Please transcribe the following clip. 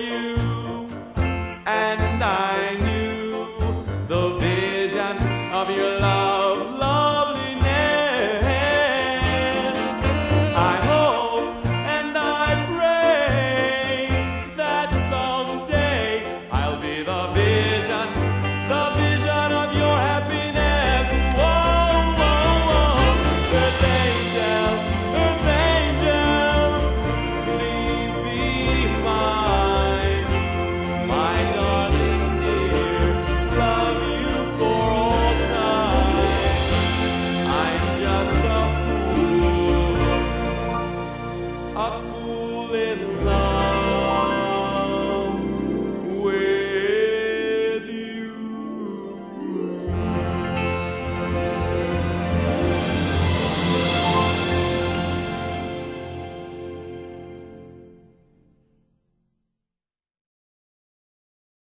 you.